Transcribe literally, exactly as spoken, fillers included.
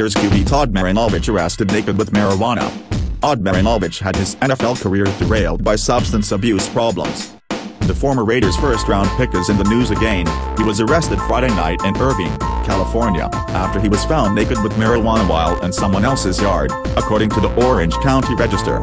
Raiders Q B Todd Marinovich arrested naked with marijuana. Todd Marinovich had his N F L career derailed by substance abuse problems. The former Raiders first-round pick is in the news again. He was arrested Friday night in Irvine, California, after he was found naked with marijuana while in someone else's yard, according to the Orange County Register.